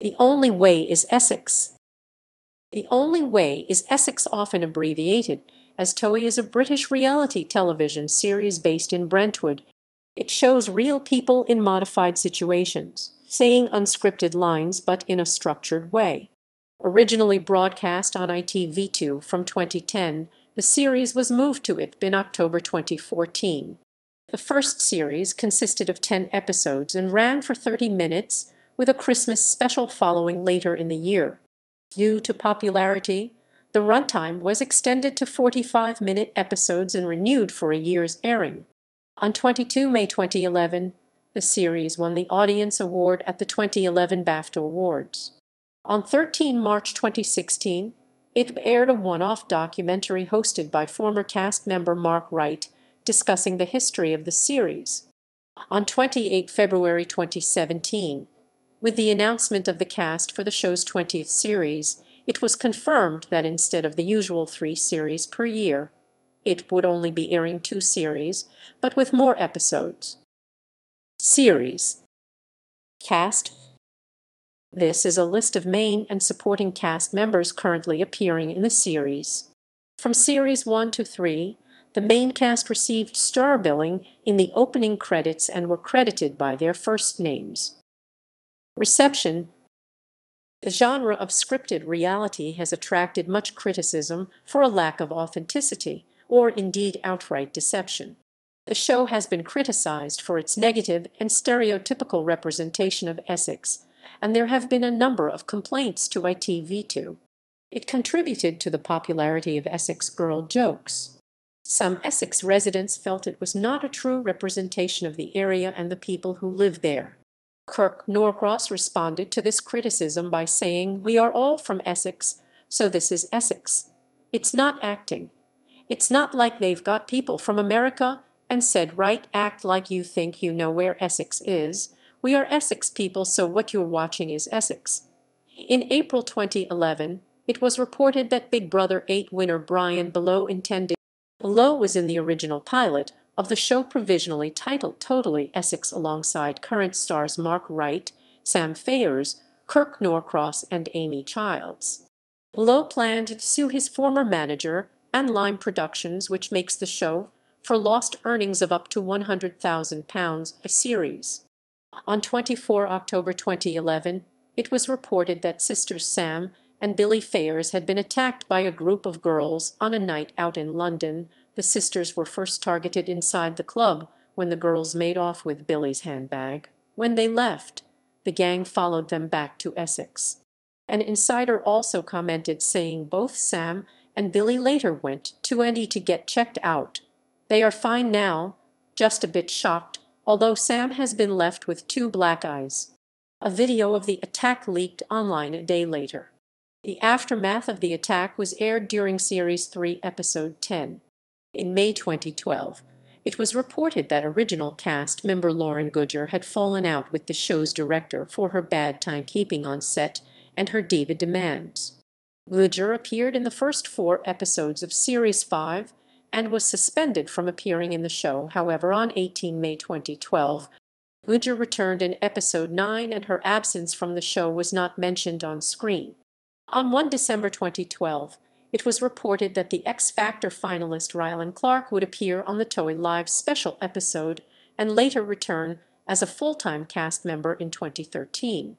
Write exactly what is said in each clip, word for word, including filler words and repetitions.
The Only Way is Essex. The Only Way is Essex, often abbreviated as TOWIE, is a British reality television series based in Brentwood. It shows real people in modified situations, saying unscripted lines but in a structured way. Originally broadcast on I T V two from twenty ten, the series was moved to I T V in October twenty fourteen. The first series consisted of ten episodes and ran for thirty minutes, with a Christmas special following later in the year. Due to popularity, the runtime was extended to forty-five minute episodes and renewed for a year's airing. On the twenty-second of May twenty eleven, the series won the Audience Award at the twenty eleven BAFTA Awards. On the thirteenth of March twenty sixteen, it aired a one-off documentary hosted by former cast member Mark Wright, discussing the history of the series. On the twenty-eighth of February twenty seventeen, with the announcement of the cast for the show's twentieth series, it was confirmed that instead of the usual three series per year, it would only be airing two series, but with more episodes. Series Cast. This is a list of main and supporting cast members currently appearing in the series. From series one to three, the main cast received star billing in the opening credits and were credited by their first names. Reception. The genre of scripted reality has attracted much criticism for a lack of authenticity, or indeed outright deception. The show has been criticized for its negative and stereotypical representation of Essex, and there have been a number of complaints to I T V two. It contributed to the popularity of Essex girl jokes. Some Essex residents felt it was not a true representation of the area and the people who live there. Kirk Norcross responded to this criticism by saying, "We are all from Essex, so this is Essex. It's not acting. It's not like they've got people from America and said, right, act like you think you know where Essex is. We are Essex people, so what you're watching is Essex." In April twenty eleven, it was reported that Big Brother eight winner Brian Below intended. Below was in the original pilot of the show provisionally titled Totally Essex alongside current stars Mark Wright, Sam Fayers, Kirk Norcross, and Amy Childs. Below planned to sue his former manager, Lime Productions, which makes the show, for lost earnings of up to one hundred thousand pounds a series. On the twenty-fourth of October twenty eleven, it was reported that sisters Sam and Billy Fayers had been attacked by a group of girls on a night out in London. The sisters were first targeted inside the club when the girls made off with Billy's handbag. When they left, the gang followed them back to Essex. An insider also commented saying both Sam and Billy later went to Andy to get checked out. They are fine now, just a bit shocked, although Sam has been left with two black eyes. A video of the attack leaked online a day later. The aftermath of the attack was aired during Series three, Episode ten. In May twenty twelve, it was reported that original cast member Lauren Goodger had fallen out with the show's director for her bad timekeeping on set and her diva demands. Goodger appeared in the first four episodes of Series five and was suspended from appearing in the show. However, on the eighteenth of May twenty twelve, Goodger returned in Episode nine and her absence from the show was not mentioned on screen. On the first of December twenty twelve, it was reported that the X-Factor finalist Rylan Clark would appear on the TOWIE Live special episode and later return as a full-time cast member in twenty thirteen.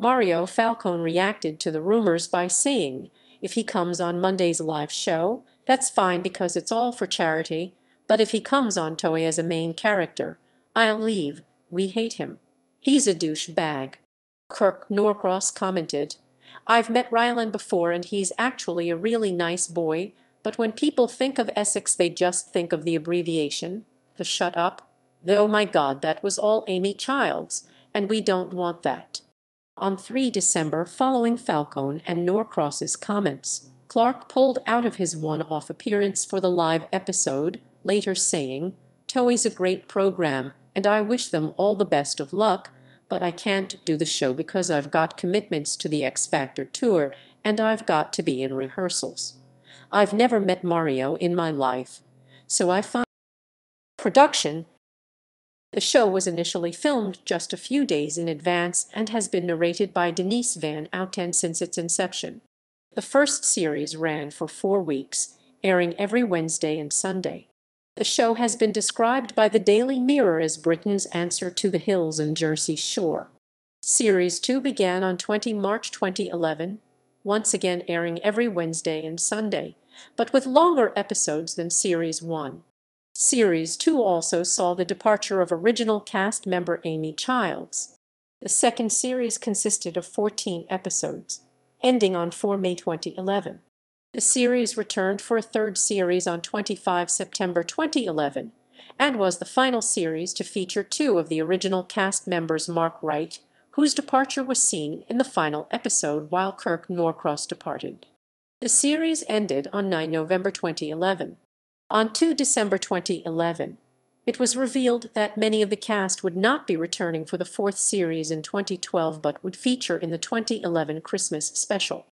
Mario Falcone reacted to the rumors by saying, "If he comes on Monday's live show, that's fine because it's all for charity, but if he comes on TOWIE as a main character, I'll leave. We hate him. He's a douchebag." Kirk Norcross commented, "I've met Rylan before and he's actually a really nice boy, but when people think of Essex they just think of the abbreviation, the shut up. Oh my God, that was all Amy Childs, and we don't want that." On the third of December, following Falcone and Norcross's comments, Clark pulled out of his one-off appearance for the live episode, later saying, "TOWIE's a great program, and I wish them all the best of luck, but I can't do the show because I've got commitments to the X-Factor tour, and I've got to be in rehearsals. I've never met Mario in my life, so I find..." Production. The show was initially filmed just a few days in advance and has been narrated by Denise Van Outen since its inception. The first series ran for four weeks, airing every Wednesday and Sunday. The show has been described by the Daily Mirror as Britain's answer to The Hills and Jersey Shore. Series two began on the twentieth of March twenty eleven, once again airing every Wednesday and Sunday, but with longer episodes than Series one. Series two also saw the departure of original cast member Amy Childs. The second series consisted of fourteen episodes, ending on the fourth of May twenty eleven. The series returned for a third series on the twenty-fifth of September twenty eleven, and was the final series to feature two of the original cast members, Mark Wright, whose departure was seen in the final episode while Kirk Norcross departed. The series ended on the ninth of November twenty eleven. On the second of December twenty eleven, it was revealed that many of the cast would not be returning for the fourth series in twenty twelve but would feature in the twenty eleven Christmas special.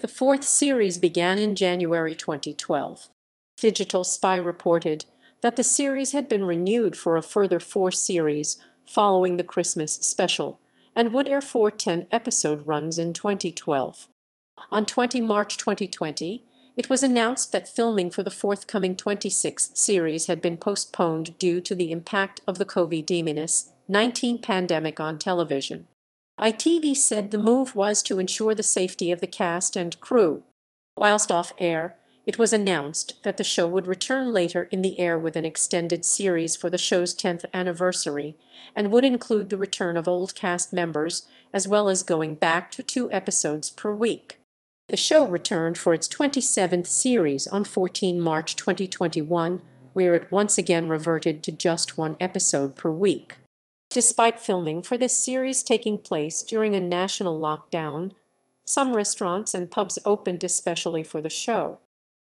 The fourth series began in January twenty twelve. Digital Spy reported that the series had been renewed for a further four series following the Christmas special and would air four ten-episode runs in twenty twelve. On the twentieth of March twenty twenty, it was announced that filming for the forthcoming twenty-sixth series had been postponed due to the impact of the COVID nineteen pandemic on television. I T V said the move was to ensure the safety of the cast and crew. Whilst off-air, it was announced that the show would return later in the air with an extended series for the show's tenth anniversary and would include the return of old cast members as well as going back to two episodes per week. The show returned for its twenty-seventh series on the fourteenth of March twenty twenty-one, where it once again reverted to just one episode per week. Despite filming for this series taking place during a national lockdown, some restaurants and pubs opened especially for the show.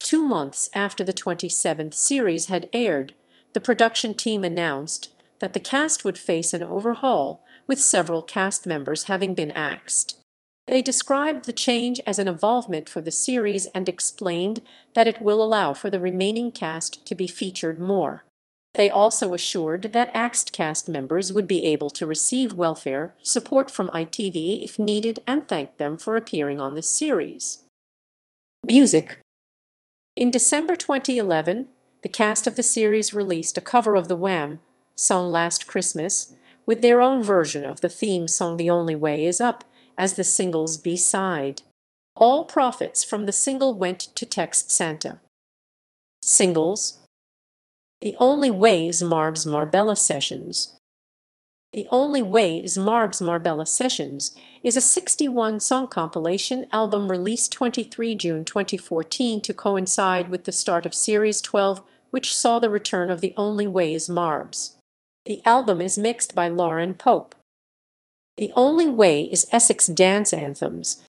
Two months after the twenty-seventh series had aired, the production team announced that the cast would face an overhaul, with several cast members having been axed. They described the change as an evolvement for the series and explained that it will allow for the remaining cast to be featured more. They also assured that axed cast members would be able to receive welfare support from I T V if needed and thanked them for appearing on the series. Music. In December twenty eleven, the cast of the series released a cover of the Wham! Song Last Christmas with their own version of the theme song The Only Way is Up as the single's B-side. All profits from the single went to Text Santa. Singles: The Only Way is Marbs Marbella Sessions. The Only Way is Marbs Marbella Sessions is a sixty-one song compilation album released the twenty-third of June twenty fourteen to coincide with the start of Series twelve, which saw the return of The Only Way is Marbs. The album is mixed by Lauren Pope. The Only Way is Essex Dance Anthems.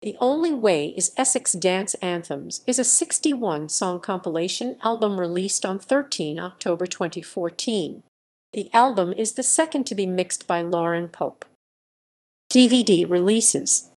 The Only Way is Essex Dance Anthems is a sixty-one song compilation album released on the thirteenth of October twenty fourteen. The album is the second to be mixed by Lauren Pope. D V D releases.